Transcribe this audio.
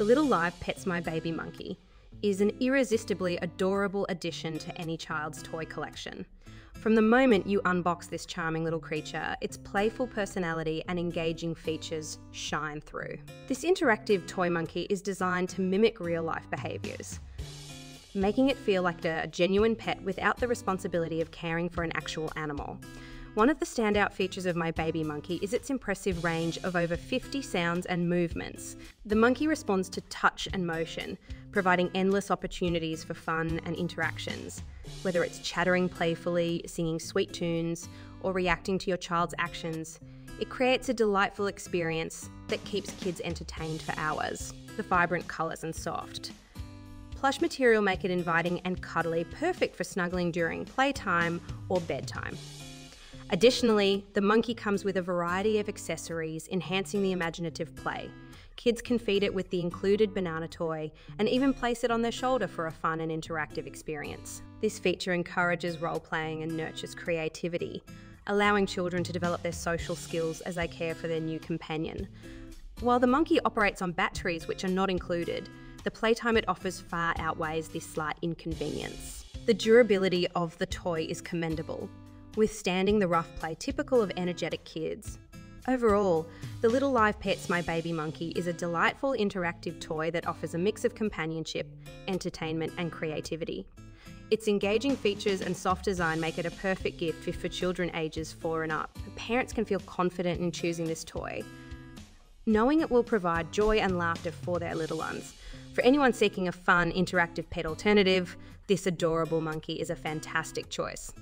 The Little Live Pets My Baby Monkey is an irresistibly adorable addition to any child's toy collection. From the moment you unbox this charming little creature, its playful personality and engaging features shine through. This interactive toy monkey is designed to mimic real-life behaviours, making it feel like a genuine pet without the responsibility of caring for an actual animal. One of the standout features of My Baby Monkey is its impressive range of over 50 sounds and movements. The monkey responds to touch and motion, providing endless opportunities for fun and interactions. Whether it's chattering playfully, singing sweet tunes, or reacting to your child's actions, it creates a delightful experience that keeps kids entertained for hours. The vibrant colours and soft plush material make it inviting and cuddly, perfect for snuggling during playtime or bedtime. Additionally, the monkey comes with a variety of accessories, enhancing the imaginative play. Kids can feed it with the included banana toy and even place it on their shoulder for a fun and interactive experience. This feature encourages role-playing and nurtures creativity, allowing children to develop their social skills as they care for their new companion. While the monkey operates on batteries, which are not included, the playtime it offers far outweighs this slight inconvenience. The durability of the toy is commendable, withstanding the rough play typical of energetic kids. Overall, the Little Live Pets My Baby Monkey is a delightful interactive toy that offers a mix of companionship, entertainment and creativity. Its engaging features and soft design make it a perfect gift for children ages 4 and up. Parents can feel confident in choosing this toy, knowing it will provide joy and laughter for their little ones. For anyone seeking a fun, interactive pet alternative, this adorable monkey is a fantastic choice.